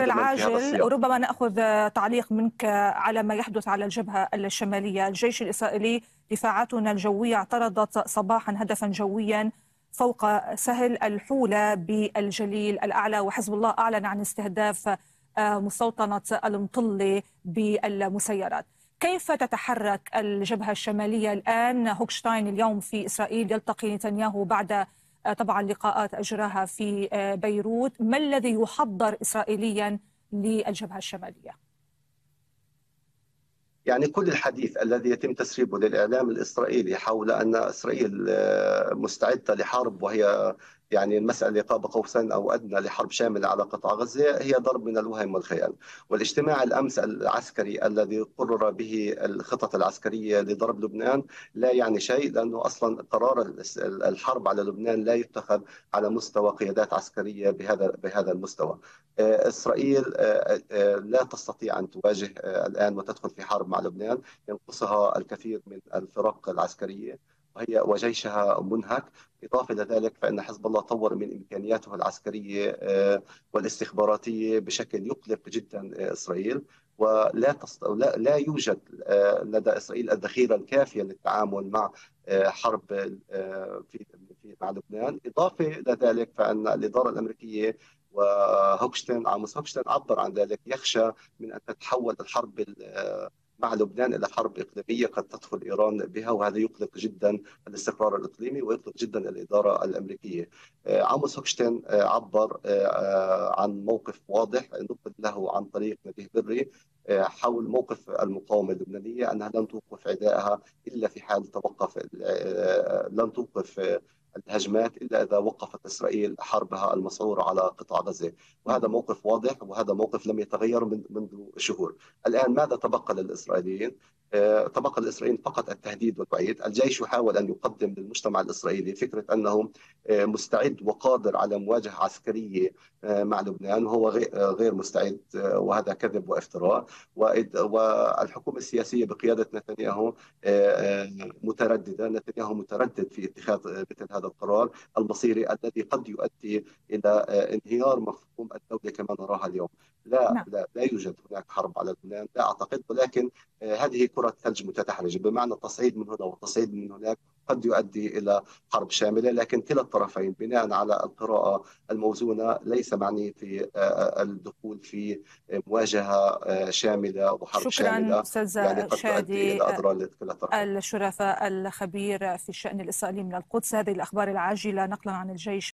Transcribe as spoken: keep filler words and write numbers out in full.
العاجل ربما نأخذ تعليق منك على ما يحدث على الجبهة الشمالية. الجيش الإسرائيلي دفاعاتنا الجوية اعترضت صباحا هدفا جويا فوق سهل الحولة بالجليل الأعلى، وحزب الله أعلن عن استهداف مستوطنة المطلة بالمسيرات. كيف تتحرك الجبهة الشمالية الآن؟ هوكشتاين اليوم في إسرائيل يلتقي نتنياهو بعد طبعا لقاءات أجراها في بيروت. ما الذي يحضر إسرائيليا للجبهة الشمالية؟ يعني كل الحديث الذي يتم تسريبه للإعلام الإسرائيلي حول أن إسرائيل مستعدة لحرب، وهي يعني المسألة قاب قوسين أو أدنى لحرب شاملة على قطاع غزة، هي ضرب من الوهم والخيال. والاجتماع الأمس العسكري الذي قرر به الخطط العسكرية لضرب لبنان لا يعني شيء، لأنه أصلا قرار الحرب على لبنان لا يتخذ على مستوى قيادات عسكرية بهذا بهذا المستوى. إسرائيل لا تستطيع أن تواجه الآن وتدخل في حرب مع لبنان، ينقصها الكثير من الفرق العسكرية وهي وجيشها منهك. إضافة إلى ذلك فإن حزب الله طور من إمكانياته العسكرية والاستخباراتية بشكل يقلق جدا إسرائيل، ولا تست... لا... لا يوجد لدى إسرائيل الذخيرة الكافية للتعامل مع حرب في... في مع لبنان. إضافة إلى ذلك فإن الإدارة الأمريكية وهوكشتاين آموس هوكشتاين عبر عن ذلك، يخشى من أن تتحول الحرب مع لبنان إلى حرب إقليمية قد تدخل إيران بها، وهذا يقلق جدا الاستقرار الإقليمي ويقلق جدا الإدارة الأمريكية. آموس هوكشتاين عبر عن موقف واضح نقل له عن طريق نبيه بري حول موقف المقاومة اللبنانية، أنها لن توقف عدائها إلا في حال توقف لن توقف الهجمات إلا إذا وقفت إسرائيل حربها المسعورة على قطاع غزة، وهذا موقف واضح وهذا موقف لم يتغير منذ شهور. الآن ماذا تبقى للإسرائيليين؟ تبقى للإسرائيليين فقط التهديد والوعيد. الجيش يحاول أن يقدم للمجتمع الإسرائيلي فكرة أنه مستعد وقادر على مواجهة عسكرية مع لبنان، وهو غير مستعد، وهذا كذب وافتراء. والحكومة السياسية بقيادة نتنياهو مترددة، نتنياهو متردد في اتخاذ مثل هذا القرار المصيري الذي قد يؤدي إلى انهيار مفهوم الدولة كما نراها اليوم. لا لا, لا, لا يوجد هناك حرب على لبنان، لا أعتقد، ولكن هذه كرة ثلج متدحرجة، بمعنى التصعيد من هنا والتصعيد من هناك قد يؤدي إلى حرب شاملة، لكن كلا الطرفين بناء على القراءة الموزونة ليس معني في الدخول في مواجهة شاملة وحرب شكرا شاملة. شكرا يعني أستاذ شادي الشرفاء الخبير في الشأن الإسرائيلي من القدس. هذه الأخبار العاجلة نقلا عن الجيش